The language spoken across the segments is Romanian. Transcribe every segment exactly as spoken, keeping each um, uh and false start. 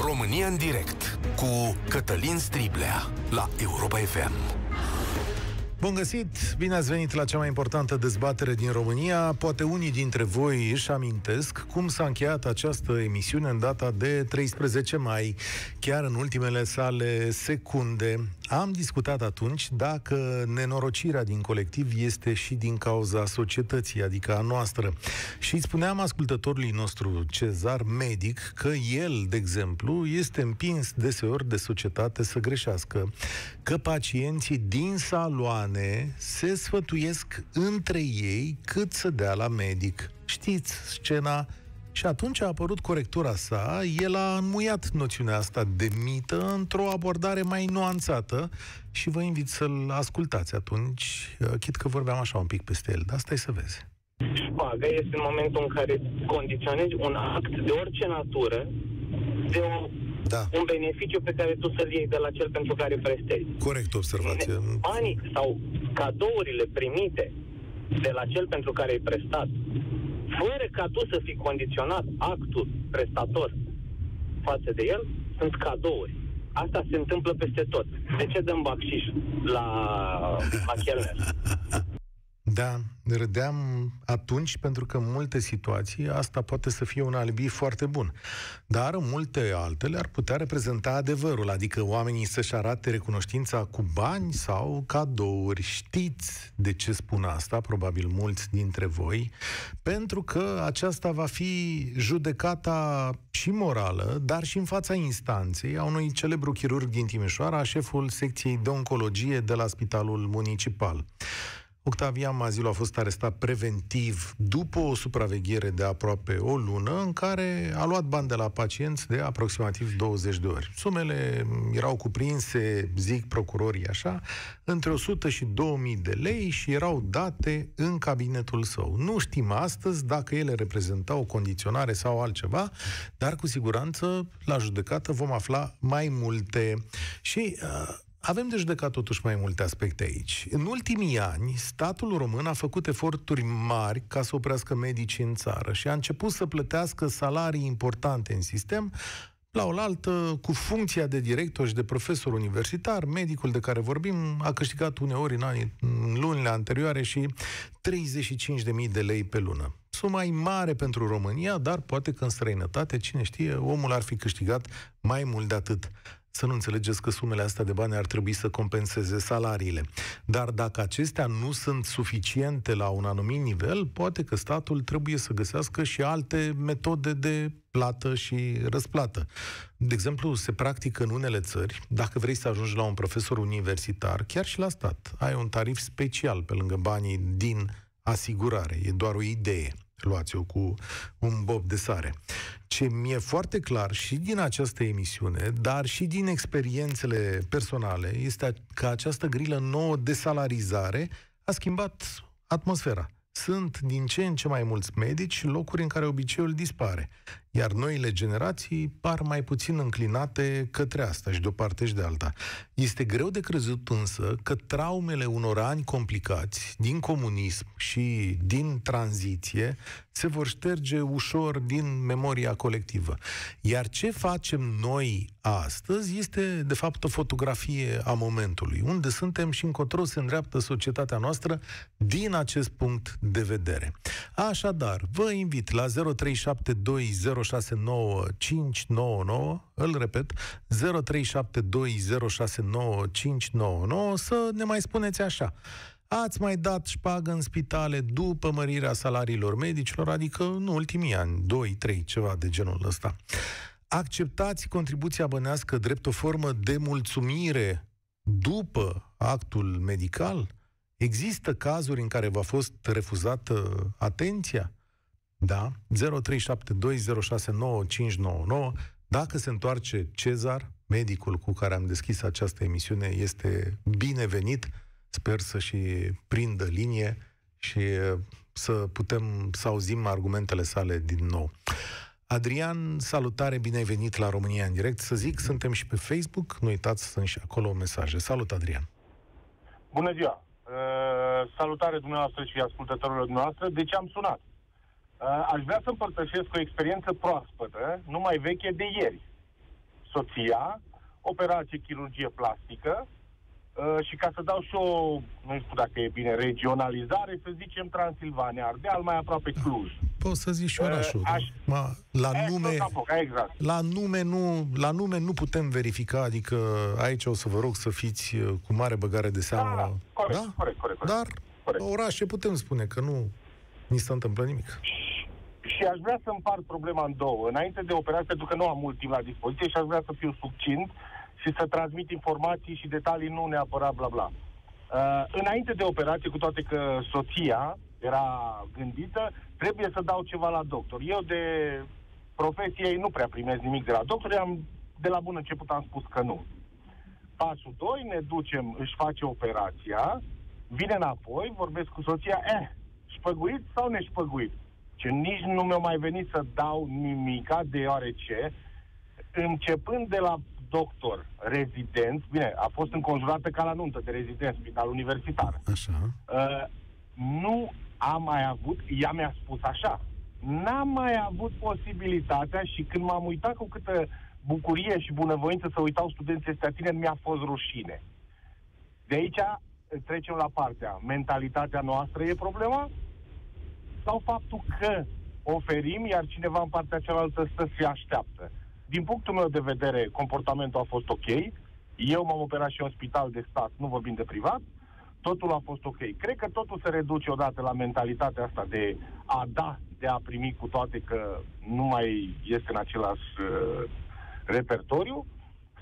România în direct cu Cătălin Striblea la Europa F M. Bun găsit! Bine ați venit la cea mai importantă dezbatere din România. Poate unii dintre voi își amintesc cum s-a încheiat această emisiune în data de treisprezece mai. Chiar în ultimele sale secunde am discutat atunci dacă nenorocirea din colectiv este și din cauza societății, adică a noastră. Și spuneam ascultătorului nostru Cezar, medic, că el, de exemplu, este împins deseori de societate să greșească, că pacienții din saloane se sfătuiesc între ei cât să dea la medic. Știți scena? Și atunci a apărut corectura sa, el a înmuiat noțiunea asta de mită într-o abordare mai nuanțată și vă invit să-l ascultați atunci, chit că vorbeam așa un pic peste el, dar stai să vezi. Șpaga este în momentul în care condiționezi un act de orice natură, de o... Da. Un beneficiu pe care tu să-l iei de la cel pentru care prestezi. Corect observație. Banii sau cadourile primite de la cel pentru care ai prestat, fără ca tu să fii condiționat actul prestator față de el, sunt cadouri. Asta se întâmplă peste tot. De ce dăm bacșiș la Machelner? Da, râdeam atunci pentru că în multe situații asta poate să fie un alibi foarte bun. Dar în multe altele ar putea reprezenta adevărul, adică oamenii să-și arate recunoștința cu bani sau cadouri. Știți de ce spun asta, probabil mulți dintre voi, pentru că aceasta va fi judecata și morală, dar și în fața instanței a unui celebru chirurg din Timișoara, șeful secției de oncologie de la Spitalul Municipal. Octavian Mazilu a fost arestat preventiv după o supraveghere de aproape o lună în care a luat bani de la pacienți de aproximativ douăzeci de ori. Sumele erau cuprinse, zic procurorii așa, între o sută și două mii de lei și erau date în cabinetul său. Nu știm astăzi dacă ele reprezentau o condiționare sau altceva, dar cu siguranță la judecată vom afla mai multe și... Uh, Avem de judecat totuși mai multe aspecte aici. În ultimii ani, statul român a făcut eforturi mari ca să oprească medicii în țară și a început să plătească salarii importante în sistem, la oaltă, cu funcția de director și de profesor universitar. Medicul de care vorbim a câștigat uneori în, anii, în lunile anterioare și treizeci și cinci de mii de lei pe lună. Suma e mare pentru România, dar poate că în străinătate, cine știe, omul ar fi câștigat mai mult de atât. Să nu înțelegeți că sumele astea de bani ar trebui să compenseze salariile. Dar dacă acestea nu sunt suficiente la un anumit nivel, poate că statul trebuie să găsească și alte metode de plată și răsplată. De exemplu, se practică în unele țări, dacă vrei să ajungi la un profesor universitar, chiar și la stat, ai un tarif special pe lângă banii din asigurare. E doar o idee. Luați-o cu un bob de sare. Ce mi-e foarte clar și din această emisiune, dar și din experiențele personale, este că această grilă nouă de salarizare a schimbat atmosfera. Sunt din ce în ce mai mulți medici locuri în care obiceiul dispare, iar noile generații par mai puțin înclinate către asta și de o parte și de alta. Este greu de crezut însă că traumele unor ani complicați din comunism și din tranziție se vor șterge ușor din memoria colectivă. Iar ce facem noi astăzi este de fapt o fotografie a momentului, unde suntem și încotro se îndreaptă societatea noastră din acest punct de vedere. Așadar, vă invit la zero trei șapte doi zero șase nouă cinci nouă nouă, îl repet, zero trei șapte doi zero șase nouă cinci nouă nouă, să ne mai spuneți așa. Ați mai dat șpagă în spitale după mărirea salariilor medicilor, adică în ultimii ani, doi trei, ceva de genul ăsta. Acceptați contribuția bănească drept o formă de mulțumire după actul medical? Există cazuri în care v-a fost refuzată atenția? Da, zero trei șapte doi zero șase nouă cinci nouă nouă. Dacă se întoarce Cezar, medicul cu care am deschis această emisiune, este binevenit. Sper să și prindă linie și să putem să auzim argumentele sale din nou. Adrian, salutare, bine ai venit la România în direct. Să zic, suntem și pe Facebook, nu uitați, sunt și acolo mesaje. Salut, Adrian! Bună ziua! Uh, salutare dumneavoastră și ascultătorilor dumneavoastră. De ce am sunat? Uh, aș vrea să împărtășesc o experiență proaspătă, numai veche de ieri. soția, operație chirurgie plastică uh, și ca să dau și o, nu știu dacă e bine, regionalizare, să zicem Transilvania, Ardeal, mai aproape Cluj. Poți să zici și orașul. Uh, aș... Ma, la, e, nume, apoca, exact. la, nume nu, la nume nu putem verifica, adică aici o să vă rog să fiți cu mare băgare de seamă. Da, corect, da? corect, corect, corect. Dar corect. Orașe putem spune că nu ni se întâmplă nimic. Și aș vrea să împart problema în două. Înainte de operație, pentru că nu am mult timp la dispoziție și aș vrea să fiu succint și să transmit informații și detalii, nu neapărat bla bla. Uh, înainte de operație, cu toate că soția era gândită, trebuie să dau ceva la doctor. Eu de profesie nu prea primesc nimic de la doctor, am, de la bun început am spus că nu. Pasul doi, ne ducem, își face operația, vine înapoi, vorbesc cu soția, eh, șpăguit sau neșpăguit? Și nici nu mi-a mai venit să dau nimica, deoarece începând de la doctor rezident, bine, a fost înconjurată ca la nuntă de rezident, spital universitar. Așa. Uh, nu am mai avut, ea mi-a spus așa, n-am mai avut posibilitatea și când m-am uitat cu câtă bucurie și bunăvoință să uitau studenții ăstea tine, mi-a fost rușine. De aici trecem la partea, mentalitatea noastră e problema? Sau faptul că oferim, iar cineva în partea cealaltă stă și așteaptă. Din punctul meu de vedere, comportamentul a fost ok. Eu m-am operat și în spital de stat, nu vorbim de privat. Totul a fost ok. Cred că totul se reduce odată la mentalitatea asta de a da, de a primi, cu toate că nu mai este în același uh, repertoriu,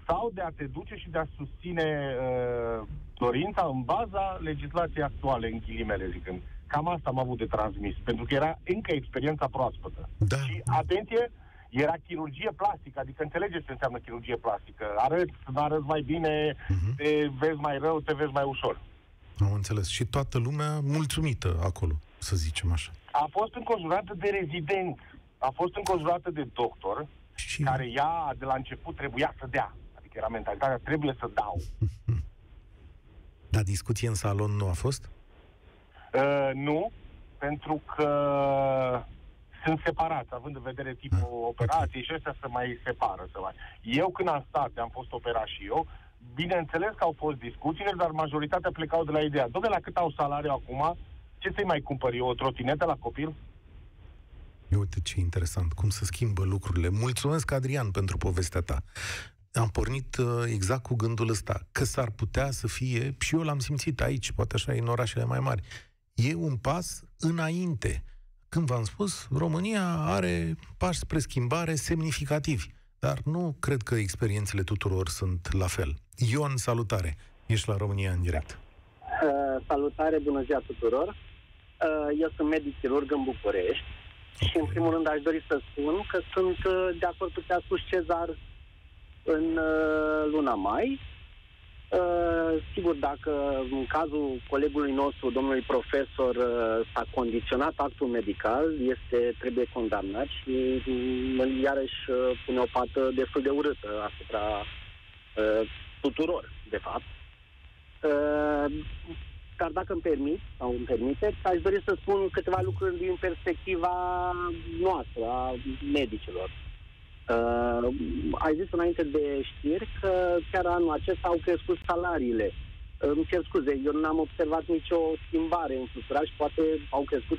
sau de a te duce și de a susține uh, dorința în baza legislației actuale, în ghilimele zicând. Cam asta am avut de transmis, pentru că era încă experiența proaspătă. Da. Și, atenție, era chirurgie plastică, adică înțelegeți ce înseamnă chirurgie plastică. Arăți, arăți mai bine, uh-huh. te vezi mai rău, te vezi mai ușor. Am înțeles. Și toată lumea mulțumită acolo, să zicem așa. A fost înconjurată de rezident, a fost înconjurată de doctor, și... care ea, de la început, trebuia să dea. Adică era mentalitatea, trebuie să dau. Uh-huh. Dar discuție în salon nu a fost? Uh, nu, pentru că sunt separați, având în vedere tipul ah, operației okay. și ăștia se mai separă. Se mai... Eu când am stat, am fost operat și eu, bineînțeles că au fost discuțiile, dar majoritatea plecau de la ideea. Doamne, la cât au salariu acum, ce să-i mai cumpăr eu, o trotinetă la copil? Eu, uite ce interesant, cum se schimbă lucrurile. Mulțumesc, Adrian, pentru povestea ta. Am pornit exact cu gândul ăsta, că s-ar putea să fie, și eu l-am simțit aici, poate așa, în orașele mai mari, e un pas înainte. Când v-am spus, România are pași spre schimbare semnificativi, dar nu cred că experiențele tuturor sunt la fel. Ion, salutare! Ești la România în direct. Uh, salutare, bună ziua tuturor! Uh, eu sunt medic chirurg în București okay. și, în primul rând, aș dori să spun că sunt de acord cu ce a spus Cezar în uh, luna mai. Uh, sigur, dacă în cazul colegului nostru, domnului profesor, uh, s-a condiționat actul medical, este, trebuie condamnat și uh, iarăși uh, pune o pată destul de urâtă asupra uh, tuturor, de fapt. Uh, dar dacă îmi permit, sau îmi permite, aș dori să spun câteva lucruri din perspectiva noastră, a medicilor. Uh, ai zis înainte de știri că chiar anul acesta au crescut salariile. Uh, îmi cer scuze, eu n-am observat nicio schimbare în susuraj, poate au crescut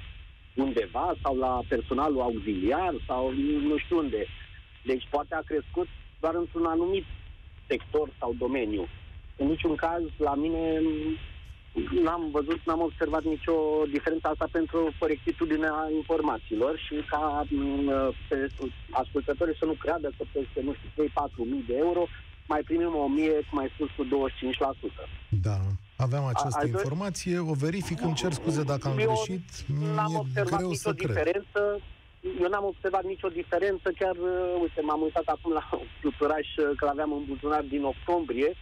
undeva sau la personalul auxiliar sau nu știu unde. Deci poate a crescut doar într-un anumit sector sau domeniu. În niciun caz, la mine n-am văzut, n-am observat nicio diferență, asta pentru corectitudinea informațiilor și ca uh, ascultătorii să nu creadă că peste, nu știu, trei patru mii de euro mai primim o mie, cum ai spus, cu douăzeci și cinci la sută. Da, aveam această a, informație, o verific, îmi cer scuze dacă am greșit, n-am observat greu nicio să diferență, cred. Eu n-am observat nicio diferență, chiar, uh, uite, m-am uitat acum la fluturaș, că l-aveam în buzunar din octombrie,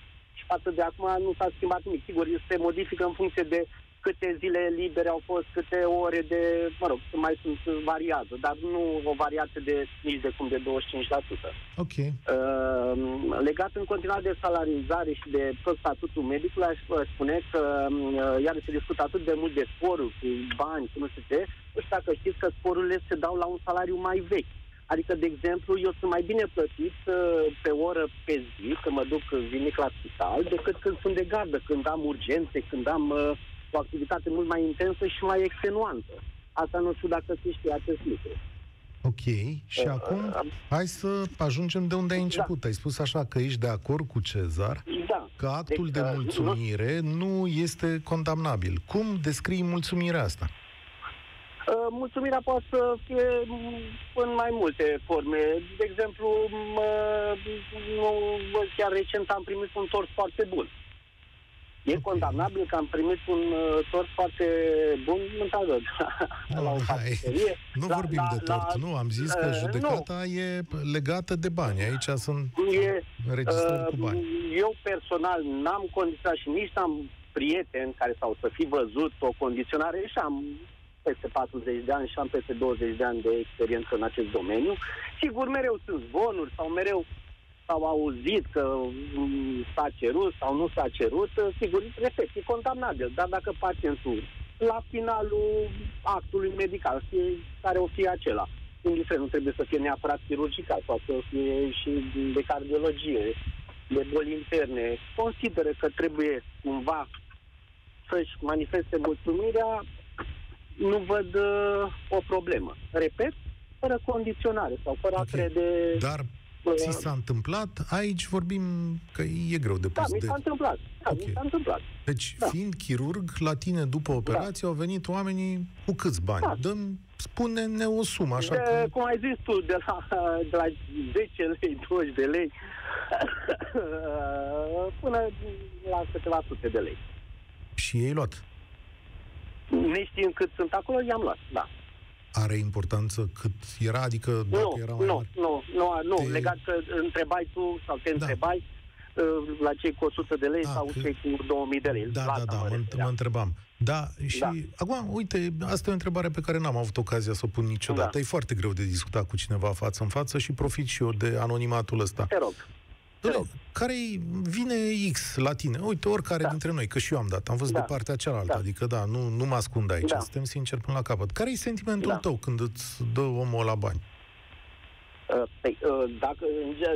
față de acum nu s-a schimbat nimic. Sigur, se modifică în funcție de câte zile libere au fost, câte ore de... Mă rog, mai sunt, variază, dar nu o variație de nici de cum de douăzeci și cinci la sută. Ok. Uh, legat în continuare de salarizare și de tot statutul medicului, aș spune că uh, iar se discută atât de mult de sporuri, cu bani, cu nu știu ce, nu știu dacă știți că sporurile se dau la un salariu mai vechi. Adică, de exemplu, eu sunt mai bine plătit pe oră pe zi, că mă duc zilnic la spital, decât când sunt de gardă, când am urgențe, când am uh, o activitate mult mai intensă și mai extenuantă. Asta nu știu dacă se știe acest lucru. Ok. Și uh, acum, uh, hai să ajungem de unde ai început. Da. Ai spus așa că ești de acord cu Cezar, da, că actul deci, de mulțumire uh, nu este condamnabil. Cum descrii mulțumirea asta? Mulțumirea poate să fie în mai multe forme. De exemplu, chiar recent am primit un tort foarte bun. E condamnabil că am primit un tort foarte bun într-adevăr. Nu, nu la, vorbim la, de tort, la, nu. Am zis că judecata nu. E legată de bani. Aici sunt înregistrări uh, cu bani. Eu personal n-am condiționat și nici n-am prieteni care s-au să fi văzut o condiționare și am peste patruzeci de ani și am peste douăzeci de ani de experiență în acest domeniu. Sigur, mereu sunt zvonuri sau mereu s-au auzit că s-a cerut sau nu s-a cerut. Sigur, repet, e condamnabil, dar dacă pacientul la finalul actului medical, care o fie acela, indiferent, nu trebuie să fie neapărat chirurgical, poate să fie și de cardiologie, de boli interne, consideră că trebuie cumva să-și manifeste mulțumirea, nu văd uh, o problemă. Repet, fără condiționare sau fără okay. a crede... Dar uh, ți s-a întâmplat? Aici vorbim că e greu de pus. Da, de... mi s-a întâmplat. Da, okay. mi s-a întâmplat. Deci, da. Fiind chirurg, la tine după operație da. Au venit oamenii cu câți bani? Da. Dăm, spune-ne o sumă, așa de, cum... cum ai zis tu, de la, de la zece lei, douăzeci de lei până la câteva sute de lei. Și ei luat? Neștiind cât sunt acolo, i-am luat, da. Are importanță cât era? Adică dacă nu, era mai nu, mari? Nu, nu, nu, te... legat că întrebai tu sau te da. Întrebai la cei cu o sută de lei da, sau că... cei cu două mii de lei. Da, da, da, mă, mă întrebam. Da, și da. Acum, uite, asta e o întrebare pe care n-am avut ocazia să o pun niciodată. Da. E foarte greu de discutat cu cineva față în față și profit și eu de anonimatul ăsta. Te rog. Care vine X la tine. Uite, oricare da. Dintre noi, că și eu am dat. Am văzut da. De partea cealaltă, da. Adică da, nu, nu mă ascund aici da. Suntem sinceri până la capăt. Care e sentimentul da. Tău când îți dă omul la bani? Păi, dacă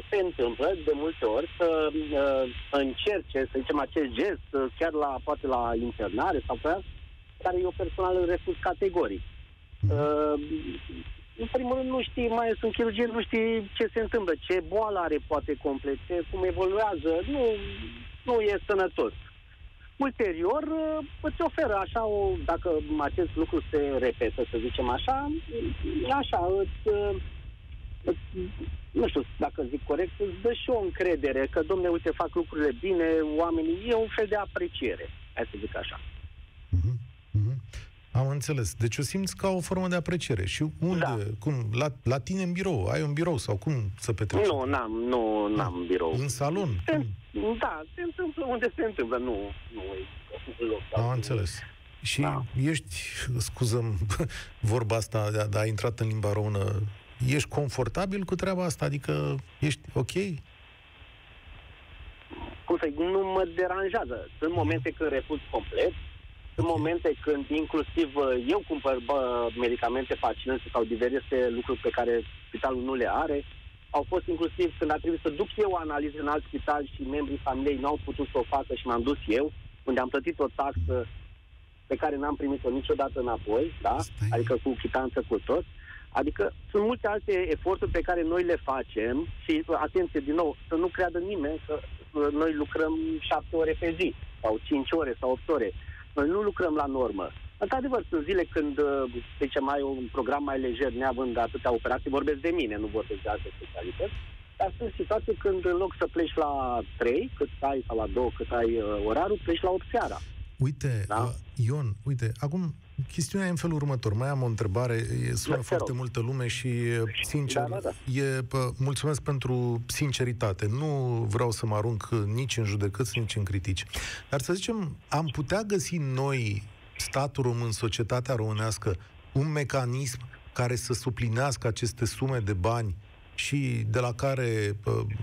se întâmplă de multe ori să încerce, să zicem, acest gest chiar la, poate la internare sau pe asta, care eu personal îl refuz categoric. Mm. În primul rând nu știi, mai sunt chirurgie, nu știi ce se întâmplă, ce boală are poate complexe, cum evoluează, nu, nu e sănătos. Ulterior îți oferă așa, o, dacă acest lucru se repetă, să zicem așa, așa, îți, îți, nu știu dacă zic corect, îți dă și o încredere că, domne, uite, fac lucrurile bine, oamenii, e un fel de apreciere, hai să zic așa. Mm-hmm. Mm-hmm. Am înțeles. Deci o simți ca o formă de apreciere. Și unde? Da. Cum? La, la tine în birou? Ai un birou? Sau cum să petreci? Nu, n-am, nu, n-am da. Birou. În salon? Se, da, se întâmplă unde se întâmplă. Nu, nu e loc. Am înțeles. Și da. Ești, scuză-mi vorba asta, dar da, a intrat în limba română, ești confortabil cu treaba asta? Adică ești ok? Cum să-i, nu mă deranjează. Sunt momente când refuz complet. Sunt momente când inclusiv eu cumpăr bă, medicamente pacienți sau diverse lucruri pe care spitalul nu le are. Au fost inclusiv când a trebuit să duc eu analize în alt spital și membrii familiei n-au putut să o facă și m-am dus eu, unde am plătit o taxă pe care n-am primit-o niciodată înapoi, da? Adică cu chitanță cu tot. Adică sunt multe alte eforturi pe care noi le facem și, atenție din nou, să nu creadă nimeni că noi lucrăm șapte ore pe zi sau cinci ore sau opt ore. Noi nu lucrăm la normă. Într-adevăr, sunt zile când, zicem, ai un program mai lejer, neavând atâtea operații, vorbesc de mine, nu vorbesc de alte specialități, dar sunt situații când, în loc să pleci la trei, cât ai, sau la două, cât ai orarul, pleci la opt seara. Uite, da? Ion, uite, acum, chestiunea e în felul următor. Mai am o întrebare, sună da, foarte multă lume și, sincer, da, da, da. E, pă, mulțumesc pentru sinceritate. Nu vreau să mă arunc nici în judecăți, nici în critici. Dar să zicem, am putea găsi noi, statul român, societatea românească, un mecanism care să suplinească aceste sume de bani și de la care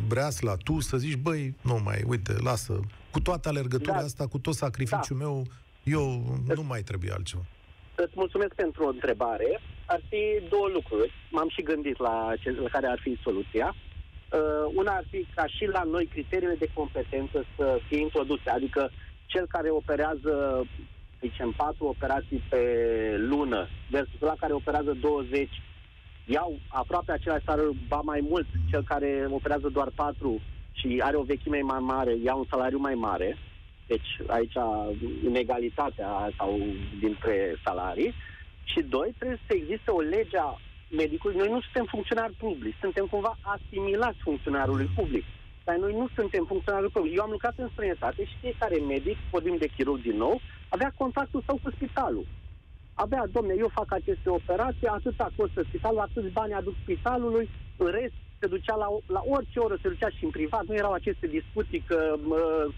breasla tu să zici, băi, nu mai, uite, lasă, cu toată alergătura da. Asta, cu tot sacrificiul da. Meu, eu nu mai trebuie altceva. Îți mulțumesc pentru o întrebare. ar fi două lucruri. M-am și gândit la, ce, la care ar fi soluția. Uh, una ar fi ca și la noi criteriile de competență să fie introduse, adică cel care operează, zicem, patru operații pe lună versus la care operează douăzeci, iau aproape același salariu, ba mai mult, cel care operează doar patru și are o vechime mai mare, ia un salariu mai mare. Deci aici inegalitatea sau dintre salarii. Și doi, trebuie să existe o lege a medicului. Noi nu suntem funcționari publici, suntem cumva asimilați funcționarului public. Dar noi nu suntem funcționari publici. Eu am lucrat în străinătate și fiecare medic, vorbim de chirurg din nou, avea contactul sau cu spitalul. Abia, domne, eu fac aceste operații, atâta costă spitalul, atâți bani aduc spitalului, în rest se ducea la, la orice oră, se ducea și în privat, nu erau aceste discuții că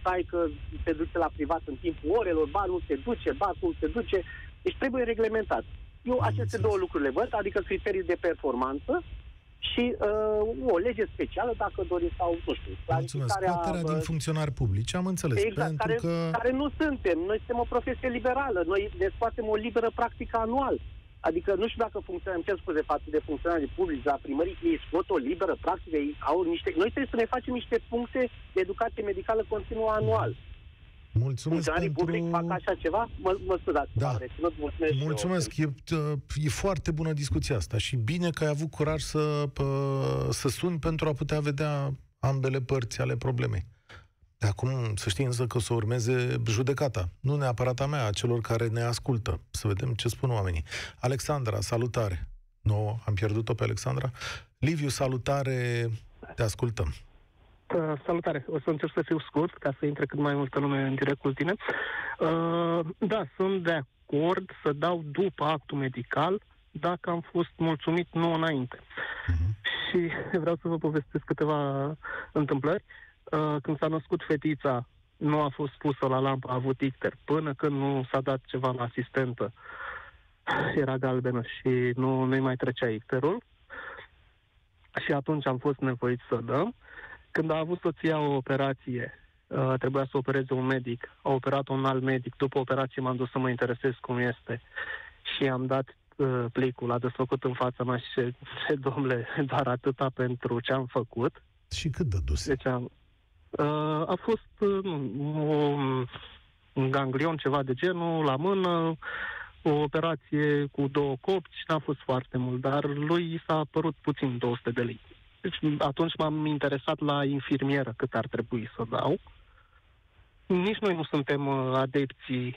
stai că se duce la privat în timpul orelor, ba nu se duce, ba cum se duce, deci trebuie reglementat. Eu aceste două lucruri le văd, adică criterii de performanță și uh, o lege specială, dacă doriți, sau, nu știu, clarificarea din funcționari publici, am înțeles. Exact, pentru care, că... care nu suntem. Noi suntem o profesie liberală. Noi ne scoatem o liberă practică anual. Adică, nu știu dacă funcționăm, ce scuze față de funcționarii publici, la primării, ei scot o liberă practică, ei au niște... Noi trebuie să ne facem niște puncte de educație medicală continuă anual. Mulțumesc pentru... public fac așa ceva? Mă, mă scuzați, da. Mulțumesc. Mulțumesc. E, e foarte bună discuția asta și bine că ai avut curaj să, să suni pentru a putea vedea ambele părți ale problemei. De acum, să știi însă că o să urmeze judecata, nu neapărat a mea, a celor care ne ascultă. Să vedem ce spun oamenii. Alexandra, salutare. Nu, am pierdut-o pe Alexandra. Liviu, salutare. Te ascultăm. Salutare, o să încerc să fiu scurt ca să intre cât mai multă lume în direct cu tine. uh, Da, sunt de acord să dau după actul medical dacă am fost mulțumit, nu înainte. uh-huh. Și vreau să vă povestesc câteva întâmplări. uh, Când s-a născut fetița, nu a fost pusă la lampă, a avut icter, până când nu s-a dat ceva la asistentă. Era galbenă și nu, nu-i mai trecea icterul. Și atunci am fost nevoiți să dăm. Când a avut soția o operație, uh, trebuia să opereze un medic, a operat un alt medic, după operație m-am dus să mă interesez cum este și am dat uh, plicul, a desfăcut în fața mea și ce, domnule, doar atâta pentru ce am făcut. Și cât de dus? Deci am, uh, a fost uh, un, un ganglion, ceva de genul, la mână, o operație cu două copci, n-a fost foarte mult, dar lui s-a părut puțin două sute de lei. Atunci m-am interesat la infirmieră cât ar trebui să dau. Nici noi nu suntem adepții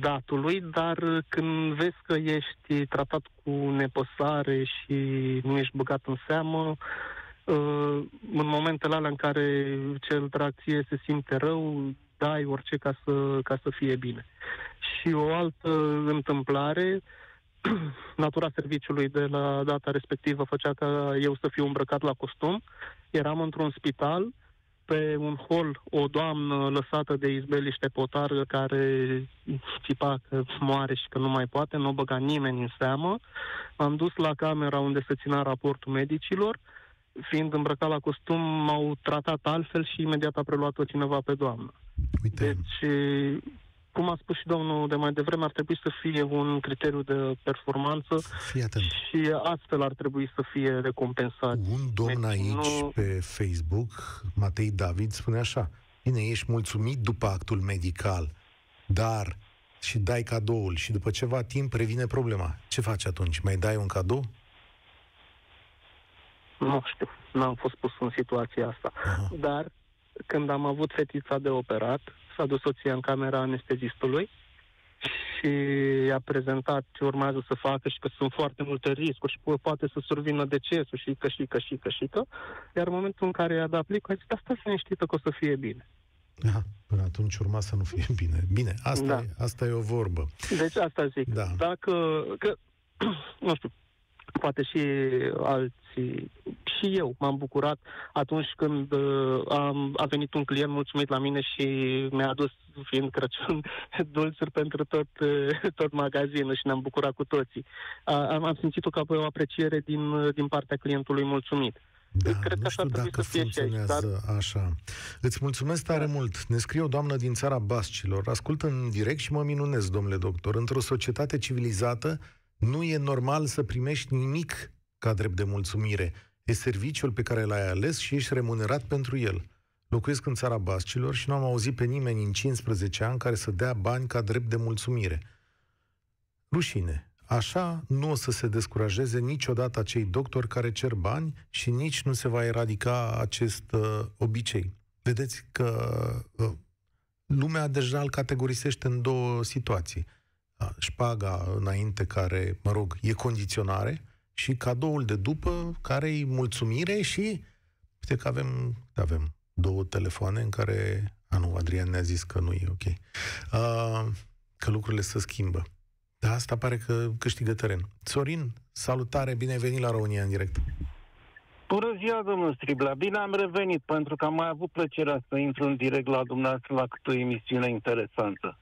datului, dar când vezi că ești tratat cu nepăsare și nu ești băgat în seamă, în momentele alea în care cel drag ție se simte rău, dai orice ca să, ca să fie bine. Și o altă întâmplare... Natura serviciului de la data respectivă făcea ca eu să fiu îmbrăcat la costum. Eram într-un spital, pe un hol, o doamnă lăsată de izbeliște potară care țipa că moare și că nu mai poate, nu o băga nimeni în seamă. M-am dus la camera unde se ținea raportul medicilor. Fiind îmbrăcat la costum, m-au tratat altfel și imediat a preluat-o cineva pe doamnă. Uite. Deci... cum a spus și domnul de mai devreme, ar trebui să fie un criteriu de performanță și astfel ar trebui să fie recompensat. Un domn aici nu... pe Facebook, Matei David, spune așa: bine, ești mulțumit după actul medical, dar și dai cadoul și după ceva timp revine problema. Ce faci atunci? Mai dai un cadou? Nu știu, n-am fost pus în situația asta. Aha. Dar când am avut fetița de operat, s-a dus soția în camera anestezistului și i-a prezentat ce urmează să facă și că sunt foarte multe riscuri și poate să survină decesul și că și că și că și că. Iar în momentul în care i-a dat plicul, a zis, dar stai liniștită că o să fie bine. Da, până atunci urma să nu fie bine. Bine, asta, da. e, asta e o vorbă. Deci asta zic. Da. Dacă, că, nu știu, poate și alții, și eu m-am bucurat atunci când uh, am, a venit un client mulțumit la mine și mi-a adus, fiind Crăciun, dulciuri pentru tot, uh, tot magazinul și ne-am bucurat cu toții. Uh, am, am simțit-o ca pe o apreciere din, din partea clientului mulțumit. Da, cred nu știu că dacă să funcționează fie aici, dar... așa. Îți mulțumesc tare da. mult. Ne scrie o doamnă din țara Bascilor. Ascult în direct și mă minunez, domnule doctor. Într-o societate civilizată Nu e normal să primești nimic ca drept de mulțumire. E serviciul pe care l-ai ales și ești remunerat pentru el. Locuiesc în țara Bascilor și nu am auzit pe nimeni în cincisprezece ani care să dea bani ca drept de mulțumire. Rușine. Așa nu o să se descurajeze niciodată acei doctori care cer bani și nici nu se va eradica acest uh, obicei. Vedeți că uh, lumea deja îl categorisește în două situații. Șpaga înainte care, mă rog, e condiționare și cadoul de după care e mulțumire și uite că avem, avem două telefoane în care, a nu, Adrian ne-a zis că nu e ok, uh, că lucrurile se schimbă. Da, asta pare că câștigă teren. Sorin, salutare, bine ai venit la România în direct. Bună ziua, domnul Striblea, bine am revenit, pentru că am mai avut plăcerea să intru în direct la dumneavoastră la câte o emisiune interesantă.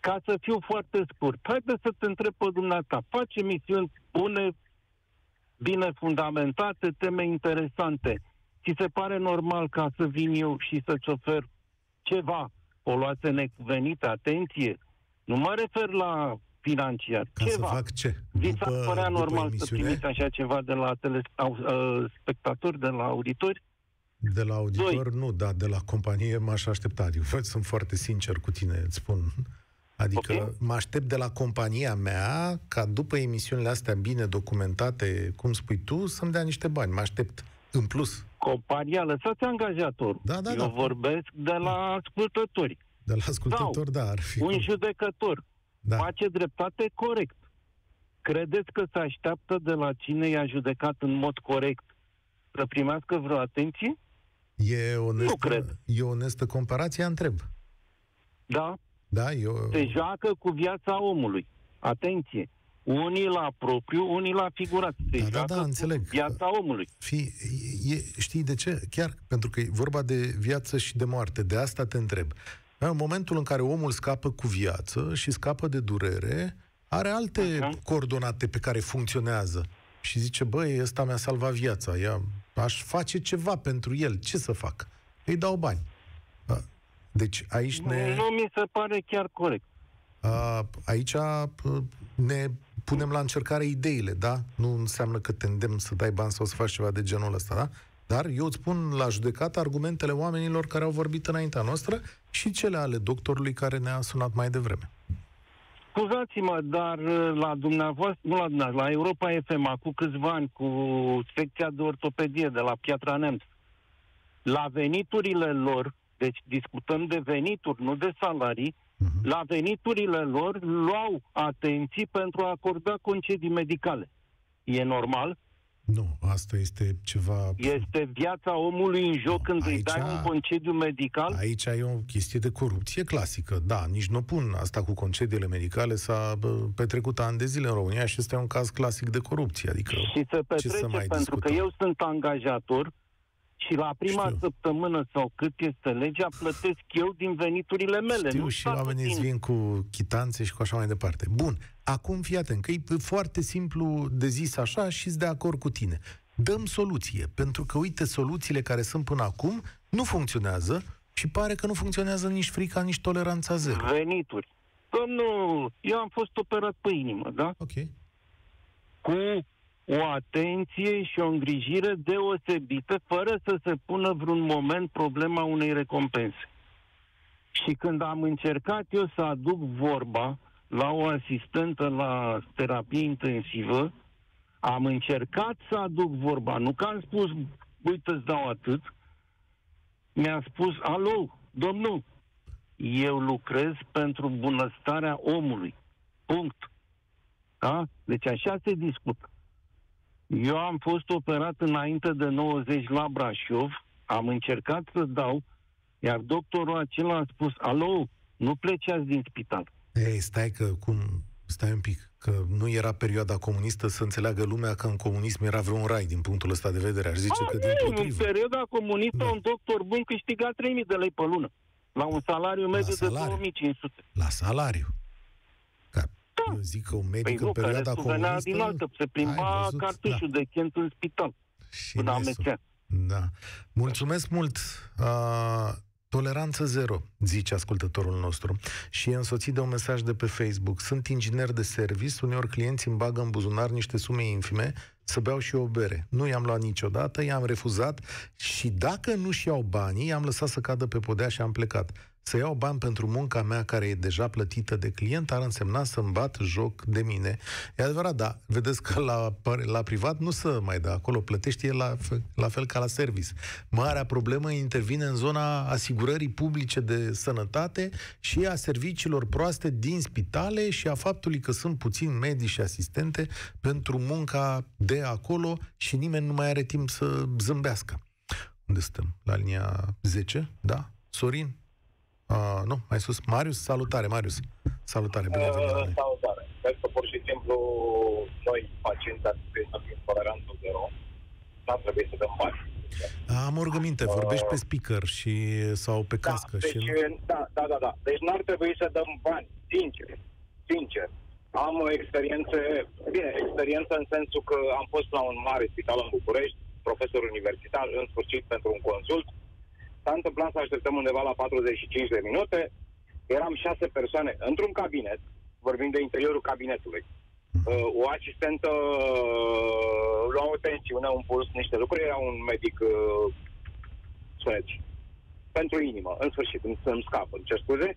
Ca să fiu foarte scurt, haideți să te întreb pe dumneata, faci emisiuni bune, bine fundamentate, teme interesante. Ți se pare normal ca să vin eu și să-ți ofer ceva, o luață necuvenită, atenție? Nu mă refer la financiar. Ca ceva. Să fac ce? Vi s-ar părea normal să primiți așa ceva de la telespectatori, de la auditori? De la auditor, Doi. nu, dar de la companie m-aș aștepta. Eu sunt foarte sincer cu tine, îți spun. Adică okay. mă aștept de la compania mea ca după emisiunile astea bine documentate, cum spui tu, să-mi dea niște bani. Mă aștept. În plus. Compania, lăsați angajatorul. Da, da, Eu da. vorbesc de la ascultători. De la ascultători, da, ar fi. Un judecător. Da. Face dreptate corect. Credeți că se așteaptă de la cine i-a judecat în mod corect să primească vreo atenție? E onestă, nu cred. E onestă comparația, întreb. Da. Da, eu... Se joacă cu viața omului. Atenție! Unii la propriu, unii la figurat. Se da, joacă da, da, înțeleg. Cu viața omului. Fii, e, știi de ce? Chiar pentru că e vorba de viață și de moarte. De asta te întreb. În momentul în care omul scapă cu viață și scapă de durere, are alte Aha. coordonate pe care funcționează. Și zice, băi, ăsta mi-a salvat viața. Ia, aș face ceva pentru el. Ce să fac? Îi dau bani. Deci aici ne... Nu mi se pare chiar corect. A, aici ne punem la încercare ideile, da? Nu înseamnă că te îndemn să dai bani sau să faci ceva de genul ăsta, da? Dar eu îți pun la judecat argumentele oamenilor care au vorbit înaintea noastră și cele ale doctorului care ne-a sunat mai devreme. Scuzați-mă, dar la dumneavoastră, nu la dumneavoastră, la Europa F M, acum câțiva ani, cu secția de ortopedie de la Piatra Nemț, la veniturile lor, deci discutăm de venituri, nu de salarii, uh-huh. la veniturile lor luau atenții pentru a acorda concedii medicale. E normal? Nu, asta este ceva... Este viața omului în joc, nu, când aici, îi dai un concediu medical? Aici e o chestie de corupție clasică, da, nici nu pun asta cu concediile medicale, s-a petrecut ani de zile în România și este un caz clasic de corupție, adică... Și se petrece, ce să mai pentru discutăm? Că eu sunt angajator și la prima Știu. săptămână sau cât este legea, plătesc eu din veniturile mele. Știu, nu și oamenii din... îți vin cu chitanțe și cu așa mai departe. Bun, acum fii atent, că e foarte simplu de zis așa și sunt de acord cu tine. Dăm soluție, pentru că uite, soluțiile care sunt până acum nu funcționează și pare că nu funcționează nici frica, nici toleranța zero. Venituri. Domnul, eu am fost operat pe inimă, da? Ok. Cu... o atenție și o îngrijire deosebită, fără să se pună vreun moment problema unei recompense. Și când am încercat eu să aduc vorba la o asistentă la terapie intensivă, am încercat să aduc vorba, nu că am spus, uite, îți dau atât, mi-a spus, alo, domnul, eu lucrez pentru bunăstarea omului. Punct. Da? Deci așa se discută. Eu am fost operat înainte de nouăzeci la Brașov, am încercat să dau, iar doctorul acela a spus, alo, nu pleceați din spital. Ei, stai că, cum, stai un pic, că nu era perioada comunistă să înțeleagă lumea că în comunism era vreun rai din punctul ăsta de vedere, aș zice a, că dimpotrivă. În perioada comunistă da. un doctor bun câștiga trei mii de lei pe lună, la un salariu mediu de două mii cinci sute. La salariu. Da. Eu zic că un medic păi nu, în perioada comunistă... din altă, se plimba cartușul da. de chent în spital. Și da. Mulțumesc mult. Uh, Toleranță zero, zice ascultătorul nostru și e însoțit de un mesaj de pe Facebook. Sunt inginer de service, uneori clienții îmi bagă în buzunar niște sume infime să beau și eu o bere. Nu i-am luat niciodată, i-am refuzat și dacă nu-și iau banii, i-am lăsat să cadă pe podea și am plecat. Să iau bani pentru munca mea care e deja plătită de client ar însemna să-mi bat joc de mine. E adevărat, da, vedeți că la, la privat nu se mai dă acolo, plătești el la, la fel ca la service. Marea problemă intervine în zona asigurării publice de sănătate și a serviciilor proaste din spitale și a faptului că sunt puțini medici și asistente pentru munca de acolo și nimeni nu mai are timp să zâmbească. Unde stăm? La linia zece? Da? Sorin? Uh, nu, mai sus. Marius, salutare, Marius. Salutare, bine uh, salutare. salutare. Cred că pur și simplu noi, pacienți, ar trebui să fim toleranță zero, n-ar trebui să dăm bani. Am o rugăminte, vorbești uh, pe speaker și, sau pe cască. Da, și... deci, da, da, da, da. Deci n-ar trebui să dăm bani, sincer. Sincer. Am o experiență, bine, experiență în sensul că am fost la un mare spital în București, profesor universitar, în sfârșit pentru un consult. S-a întâmplat să așteptăm undeva la patruzeci și cinci de minute, eram șase persoane într-un cabinet, vorbim de interiorul cabinetului. O asistentă lua o tensiune, un puls, niște lucruri, era un medic suneți, pentru inimă, în sfârșit, îmi scap, îmi cer scuze,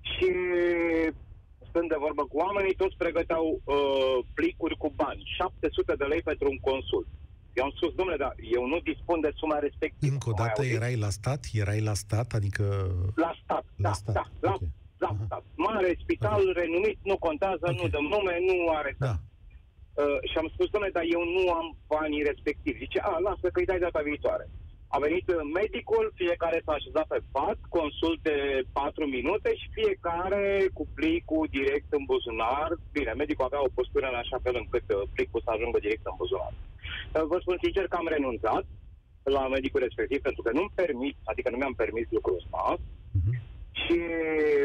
și stând de vorbă cu oamenii, toți pregăteau uh, plicuri cu bani, șapte sute de lei pentru un consult. Eu am spus, domnule, dar eu nu dispun de suma respectivă. Încă o dată erai la stat? Erai la stat? Adică... La stat, la da, stat. da, la, okay. la stat. Mare spital, okay. renumit, nu contează, okay. nu dăm nume, nu are da. uh, Și am spus, domnule, dar eu nu am banii respectivi. Zice, a, lasă că îi dai data viitoare. A venit medicul, fiecare s-a așezat pe pat, consult de patru minute și fiecare cu plicul direct în buzunar. Bine, medicul avea o postură în așa fel încât plicul să ajungă direct în buzunar. Vă spun sincer că am renunțat la medicul respectiv pentru că nu-mi permit, adică nu mi-am permis lucrul ăsta. Uh-huh. Și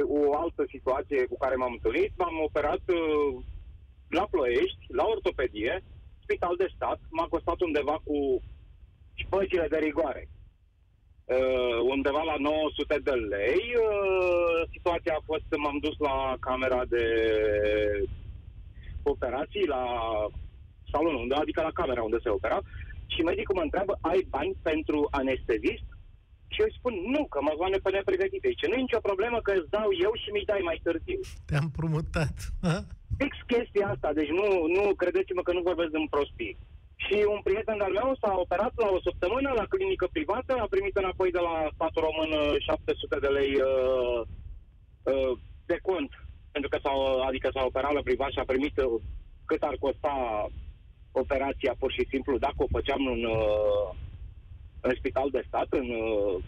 o altă situație cu care m-am întâlnit, m-am operat la Ploiești, la ortopedie, spital de stat, m-a costat undeva cu păcile de rigoare. Uh, undeva la nouă sute de lei, uh, situația a fost, m-am dus la camera de operații, la salonul, unde, adică la camera unde se opera, și medicul mă întreabă, ai bani pentru anestezist? Și eu îi spun, nu, că mă zvoane pe nepregătite. Zice, nu e nicio problemă că îți dau eu și mi-i dai mai târziu. Te-am promutat. Fix chestia asta, deci nu, nu credeți-mă că nu vorbesc din prostii. Și un prieten de-al meu s-a operat la o săptămână la clinică privată, a primit înapoi de la statul român șapte sute de lei uh, uh, de cont, pentru că s-a, adică s-a operat la privat și a primit uh, cât ar costa operația pur și simplu dacă o făceam în, uh, în spital de stat, în uh,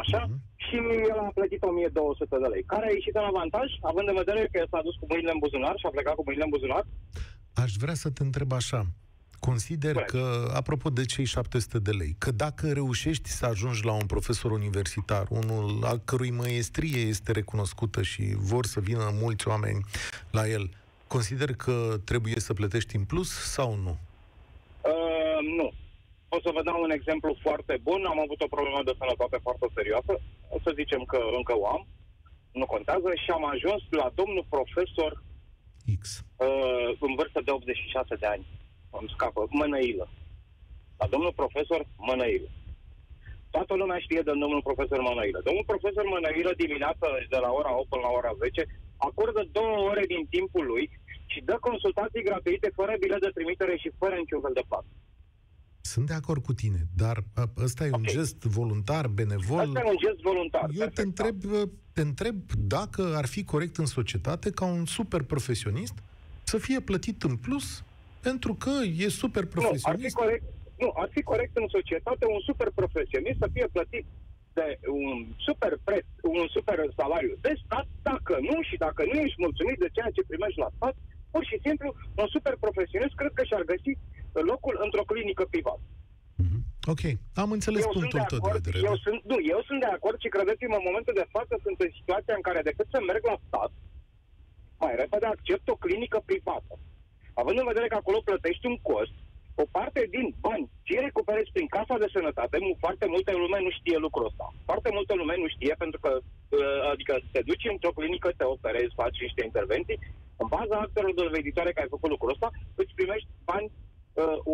așa, uh-huh. și el a plătit o mie două sute de lei, care a ieșit în avantaj, având în vedere că s-a dus cu mâinile în buzunar și a plecat cu mâinile în buzunar. Aș vrea să te întreb așa. Consider că, apropo de cei șapte sute de lei, că dacă reușești să ajungi la un profesor universitar, unul al cărui măiestrie este recunoscută și vor să vină mulți oameni la el, consider că trebuie să plătești în plus sau nu? Uh, nu. O să vă dau un exemplu foarte bun. Am avut o problemă de sănătate foarte serioasă. O să zicem că încă o am. Nu contează. Și am ajuns la domnul profesor X. Uh, în vârstă de optzeci și șase de ani. Îmi scapă, Mănăilă. La domnul profesor Mănăilă. Toată lumea știe de domnul profesor Mănăilă. Domnul profesor Mănăilă dimineața de la ora opt până la ora zece acordă două ore din timpul lui și dă consultații gratuite fără bilet de trimitere și fără niciun fel de plată. Sunt de acord cu tine, dar ăsta e okay. un gest voluntar, benevol. Ăsta e un gest voluntar. Eu te întreb, te întreb dacă ar fi corect în societate ca un super profesionist să fie plătit în plus pentru că e super profesionist. Nu, ar fi corect, nu, ar fi corect în societate un super profesionist să fie plătit de un super preț, un super salariu de stat, dacă nu și dacă nu ești mulțumit de ceea ce primești la stat, pur și simplu, un super profesionist cred că și-ar găsi locul într-o clinică privată. Mm-hmm. Ok, am înțeles eu punctul tău de vedere. Eu sunt, nu, eu sunt de acord și credeți-mă, în momentul de față sunt în situația în care decât să merg la stat, mai repede accept o clinică privată. Având în vedere că acolo plătești un cost, o parte din bani ce recuperezi prin Casa de Sănătate, foarte multă lume nu știe lucrul ăsta. Foarte multă lume nu știe pentru că, adică te duci într-o clinică, te operezi, faci niște intervenții, în baza actelor doveditoare că ai făcut lucrul ăsta, îți primești bani,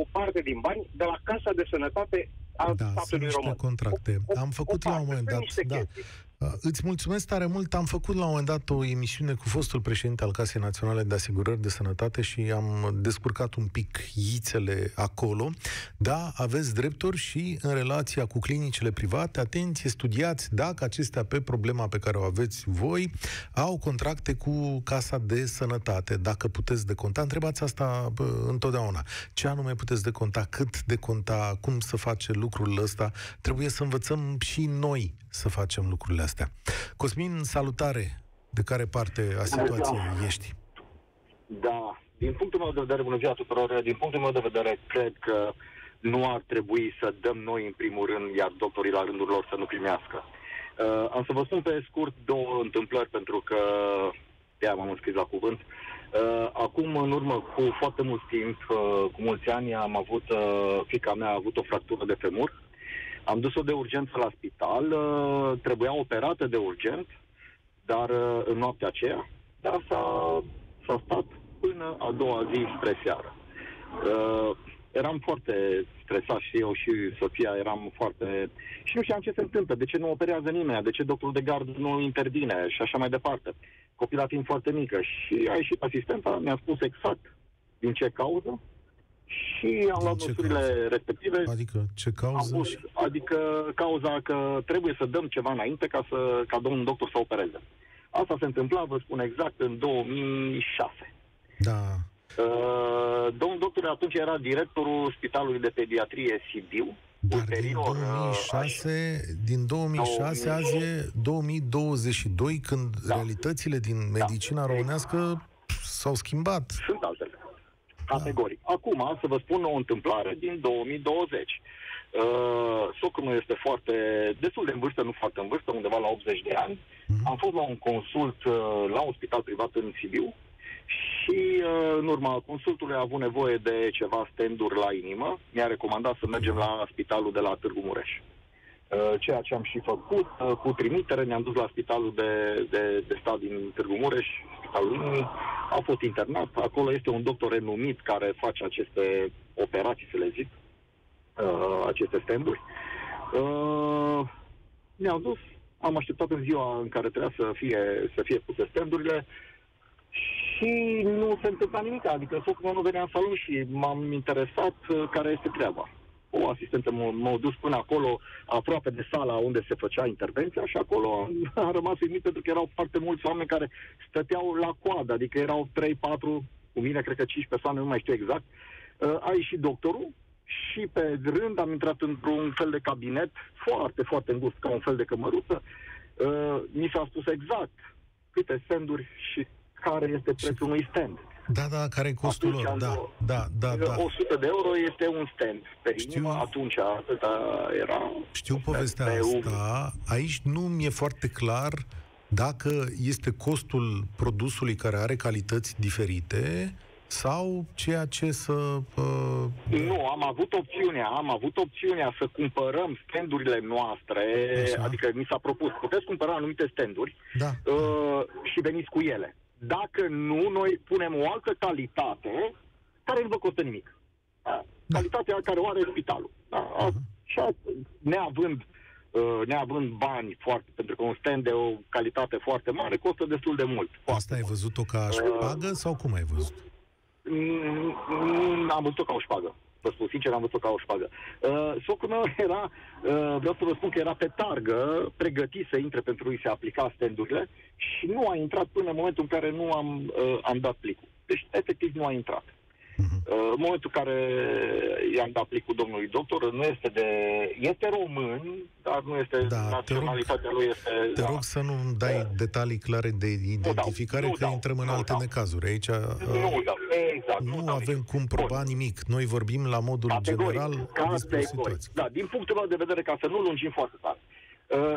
o parte din bani de la Casa de Sănătate a da, statului român. Contracte. O, o, am făcut o parte, la un moment dat, da. Îți mulțumesc tare mult. Am făcut la un moment dat o emisiune cu fostul președinte al Casei Naționale de Asigurări de Sănătate și am descurcat un pic ițele acolo. Da, aveți drepturi și în relația cu clinicile private. Atenție, studiați dacă acestea pe problema pe care o aveți voi au contracte cu Casa de Sănătate. Dacă puteți deconta, întrebați asta întotdeauna. Ce anume puteți deconta, cât deconta, cum să face lucrul ăsta. Trebuie să învățăm și noi să facem lucrurile astea. Cosmin, salutare! De care parte a situației da. ești? Da, din punctul meu de vedere, bună ziua tuturor, din punctul meu de vedere, cred că nu ar trebui să dăm noi în primul rând, iar doctorii la rândul lor să nu primească. Uh, am să vă spun pe scurt două întâmplări, pentru că de-aia m-am înscris la cuvânt. Uh, acum, în urmă, cu foarte mult timp, uh, cu mulți ani, am avut, uh, fiica mea a avut o fractură de femur. Am dus-o de urgență la spital, uh, trebuia operată de urgent, dar uh, în noaptea aceea, dar s-a, s-a stat până a doua zi spre seară. Uh, eram foarte stresat și eu și soția, eram foarte... și nu știam ce se întâmplă, de ce nu operează nimeni, de ce doctorul de gard nu intervine și așa mai departe. Copila fiind foarte mică și a ieșit asistenta, mi-a spus exact din ce cauză. Și am luat măsurile respective. Adică ce cauză? Am pus, adică cauza că trebuie să dăm ceva înainte ca, să, ca domnul doctor să opereze. Asta se întâmpla, vă spun exact, în două mii șase. Da. Uh, domnul doctor atunci era directorul Spitalului de Pediatrie Sibiu. Dar ulterior, din două mii șase, din două mii șase, două mii... azi e două mii douăzeci și doi, când da. realitățile din medicina da. românească s-au schimbat. Sunt altele. Categoric. Acum, să vă spun o întâmplare din două mii douăzeci. Uh, Socrul meu este foarte, destul de în vârstă, nu foarte în vârstă, undeva la optzeci de ani. Uh-huh. Am fost la un consult uh, la un spital privat în Sibiu și uh, în urma consultului a avut nevoie de ceva stenduri la inimă. Mi-a recomandat să mergem la spitalul de la Târgu Mureș. Uh, ceea ce am și făcut, uh, cu trimitere ne-am dus la spitalul de, de, de stat din Târgu Mureș, Spitalul Municipal. Am fost internat, acolo este un doctor renumit care face aceste operații, să le zic, uh, aceste stenduri. Uh, ne-am dus, am așteptat în ziua în care trebuia să fie, să fie puse stendurile și nu se întâmpla nimic, adică socul meu nu venea în salon și m-am interesat care este treaba. O asistentă m-a dus până acolo, aproape de sala unde se făcea intervenția și acolo am rămas uimit pentru că erau foarte mulți oameni care stăteau la coadă, adică erau trei, patru, cu mine cred că cinci persoane, nu mai știu exact. A ieșit doctorul și pe rând am intrat într-un fel de cabinet foarte, foarte îngust, ca un fel de cămăruță. Mi s-a spus exact câte stenduri și care este prețul unui stand. Da, da, care e costul atunci lor, da, da, da, da. o sută de euro este un stand pe inimă, atunci atâta era... Știu povestea asta, aici nu mi-e foarte clar dacă este costul produsului care are calități diferite sau ceea ce să... Uh... Nu, am avut opțiunea, am avut opțiunea să cumpărăm standurile noastre, așa. Adică mi s-a propus, puteți cumpăra anumite standuri da. uh, și veniți cu ele. Dacă nu, noi punem o altă calitate care nu vă costă nimic. Da. Calitatea care o are spitalul. Da. Așa, neavând, uh, neavând bani foarte, pentru că un stand de o calitate foarte mare costă destul de mult. Asta ai văzut-o ca șpagă uh, sau cum ai văzut? Am văzut-o ca o șpagă. Vă spun sincer, am văzut-o ca o șpagă. Uh, Socul meu era, uh, vreau să vă spun că era pe targă, pregătit să intre pentru lui, se aplica stand-urile și nu a intrat până în momentul în care nu am, uh, am dat plicul. Deci, efectiv, nu a intrat. Uh, în momentul în care i-am dat plicul domnului doctor, nu este de... Este român, dar nu este... Da, naționalitatea lui este... Te da. rog să nu dai uh, detalii clare de identificare, nu că dau, intrăm în alte dau. necazuri. Aici... Uh, nu, da. Exact, nu nu avem cum proba nimic. Noi vorbim la modul categoric, general categoric. Da, din punctul meu de vedere, ca să nu lungim foarte tare.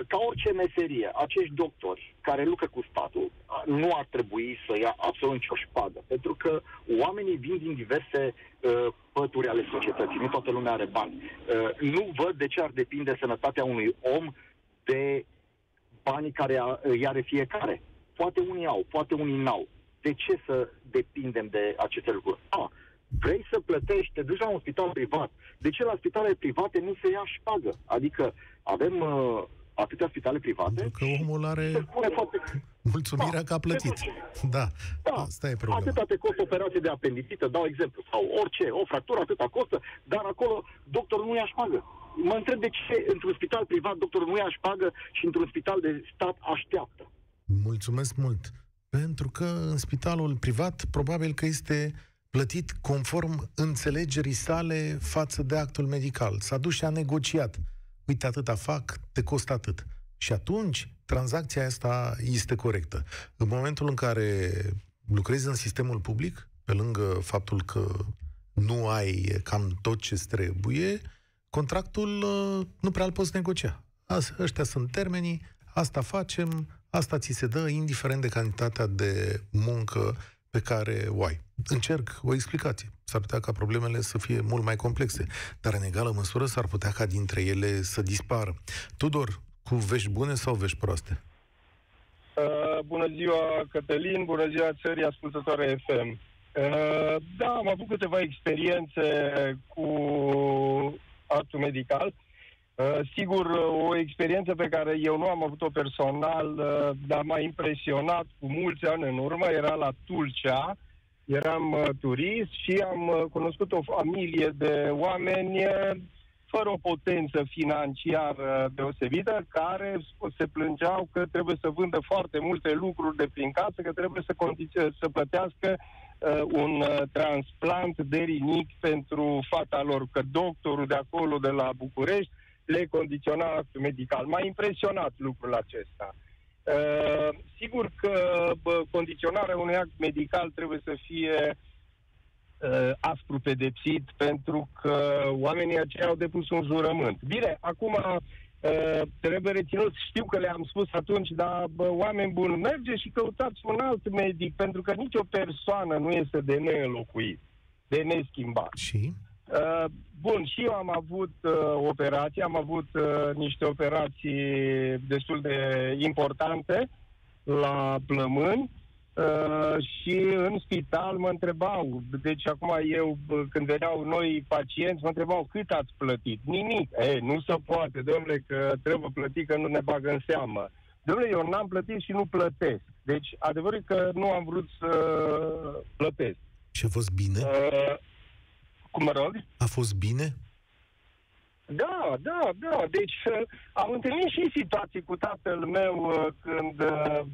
Ca orice meserie, acești doctori care lucră cu statul nu ar trebui să ia absolut nicio șpadă, pentru că oamenii vin din diverse uh, pături ale societății, nu toată lumea are bani. Uh, nu văd de ce ar depinde sănătatea unui om de banii care îi are fiecare. Poate unii au, poate unii n-au. De ce să depindem de aceste lucruri? A, vrei să plătești, te duci la un spital privat. De ce la spitalele private nu se ia șpagă? Adică avem... Uh, atâtea spitale private. Că omul are mulțumirea da, că a plătit. Da, da, asta e problema. Atâta te costă operație de apendicită, dau exemplu, sau orice, o fractură atâta costă, dar acolo doctorul nu ia șpagă. Mă întreb de ce într-un spital privat doctorul nu ia șpagă și într-un spital de stat așteaptă. Mulțumesc mult. Pentru că în spitalul privat probabil că este plătit conform înțelegerii sale față de actul medical. S-a dus și a negociat. Uite, atâta fac, te costă atât. Și atunci, tranzacția asta este corectă. În momentul în care lucrezi în sistemul public, pe lângă faptul că nu ai cam tot ce-ți trebuie, contractul nu prea îl poți negocia. Ăștia sunt termenii, asta facem, asta ți se dă, indiferent de cantitatea de muncă pe care o ai. Încerc o explicație. S-ar putea ca problemele să fie mult mai complexe, dar în egală măsură s-ar putea ca dintre ele să dispară. Tudor, cu vești bune sau vești proaste? Uh, bună ziua, Cătălin, bună ziua țării ascultătoare F M. Uh, da, am avut câteva experiențe cu actul medical. Uh, sigur, o experiență pe care eu nu am avut-o personal, uh, dar m-a impresionat cu mulți ani în urmă, era la Tulcea. Eram uh, turist și am uh, cunoscut o familie de oameni uh, fără o potență financiară uh, deosebită, care se plângeau că trebuie să vândă foarte multe lucruri de prin casă, că trebuie să, condiție, să plătească uh, un uh, transplant de rinic pentru fata lor, că doctorul de acolo, de la București, le condiționa actul medical. M-a impresionat lucrul acesta. Uh, sigur că bă, condiționarea unui act medical trebuie să fie uh, aspru pedepsit, pentru că oamenii aceia au depus un jurământ. Bine, acum uh, trebuie reținut, știu că le-am spus atunci, dar bă, oameni buni, merge și căutați un alt medic, pentru că nicio persoană nu este de neînlocuit, de neschimbat. Și? Uh, bun, și eu am avut uh, operații, am avut uh, niște operații destul de importante la plămâni uh, și în spital mă întrebau, deci acum eu, când veneau noi pacienți, mă întrebau cât ați plătit? Nimic. Ei, nu se poate, domnule, că trebuie plătit, că nu ne bagă în seamă. Domnule, eu n-am plătit și nu plătesc. Deci, adevărul e că nu am vrut să plătesc. Și a fost bine? Uh, Cum mă rog? A fost bine? Da, da, da. Deci am întâlnit și situații cu tatăl meu când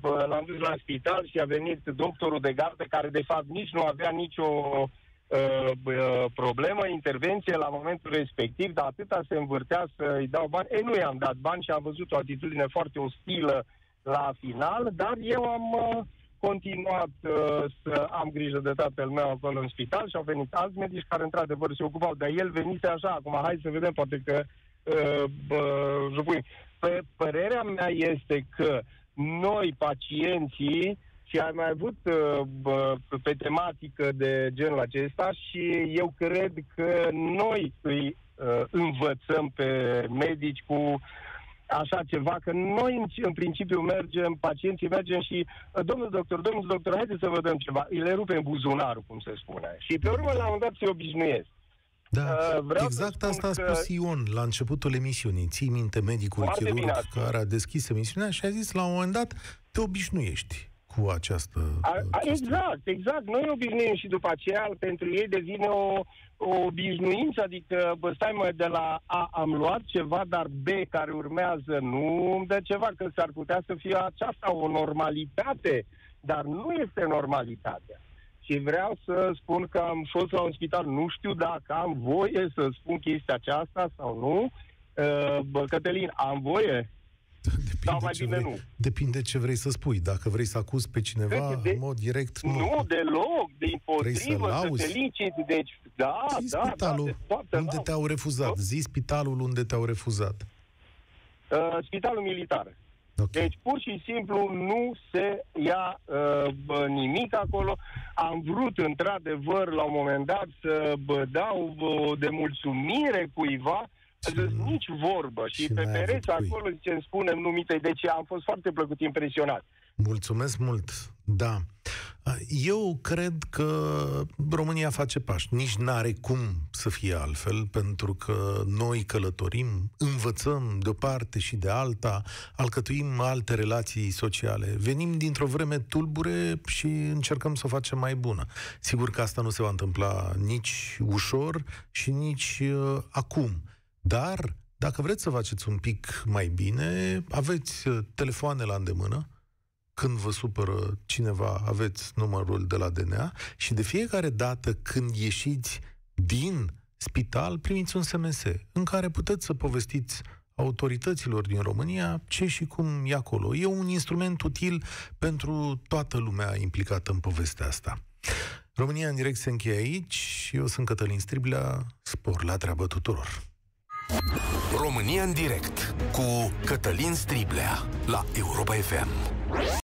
l-am dus la spital și a venit doctorul de gardă, care de fapt nici nu avea nicio uh, problemă, intervenție la momentul respectiv, dar atâta se învârtea să-i dau bani. Ei, nu i-am dat bani și am văzut o atitudine foarte ostilă la final, dar eu am... Uh, continuat uh, să am grijă de tatăl meu acolo în spital și au venit alți medici care într-adevăr se ocupau, dar el venise așa, acum hai să vedem, poate că uh, uh, jupui. Pe părerea mea este că noi, pacienții, și am mai avut uh, pe tematică de genul acesta și eu cred că noi îi uh, învățăm pe medici cu așa ceva, că noi în principiu mergem, pacienții mergem și domnul doctor, domnul doctor, haideți să vă dăm ceva. Îi le rupem buzunarul, cum se spune. Și pe urmă, la un dat, se obișnuiesc. Da, vreau exact asta a spus că... Ion la începutul emisiunii. Ții minte medicul foarte chirurg bine, care a deschis emisiunea și a zis, la un moment dat, te obișnuiești cu această... A, a, exact, exact. Noi obișnuim și după aceea, pentru ei devine o... o obișnuință, adică, bă, stai mă, de la A am luat ceva, dar B care urmează nu îmi dă ceva, că s-ar putea să fie aceasta o normalitate, dar nu este normalitatea. Și vreau să spun că am fost la un spital, nu știu dacă am voie să spun chestia aceasta sau nu. Bă, Cătălin, am voie? Depinde, mai ce bine vrei, nu. Depinde ce vrei să spui. Dacă vrei să acuzi pe cineva de, în mod direct, nu. Nu, deloc, dimpotrivă, să, să te liciți. Deci, da, zi da, spitalul da, de unde te-au refuzat. Zi spitalul unde te-au refuzat. uh, spitalul militar. Okay. Deci, pur și simplu, nu se ia uh, bă, nimic acolo. Am vrut, într-adevăr, la un moment dat, să bă, dau bă, de mulțumire cuiva, zis, nici vorbă. Și, și pe pereți acolo, ce îmi spunem, numite. Deci am fost foarte plăcut impresionat. Mulțumesc mult, da. Eu cred că România face pași. Nici n-are cum să fie altfel, pentru că noi călătorim, învățăm de o parte și de alta, alcătuim alte relații sociale. Venim dintr-o vreme tulbure și încercăm să o facem mai bună. Sigur că asta nu se va întâmpla nici ușor și nici uh, acum. Dar, dacă vreți să faceți un pic mai bine, aveți telefoane la îndemână. Când vă supără cineva, aveți numărul de la D N A și de fiecare dată când ieșiți din spital, primiți un S M S în care puteți să povestiți autorităților din România ce și cum e acolo. E un instrument util pentru toată lumea implicată în povestea asta. România în direct se încheie aici. Eu sunt Cătălin Striblea. Spor la treabă tuturor! România în direct cu Cătălin Striblea la Europa F M.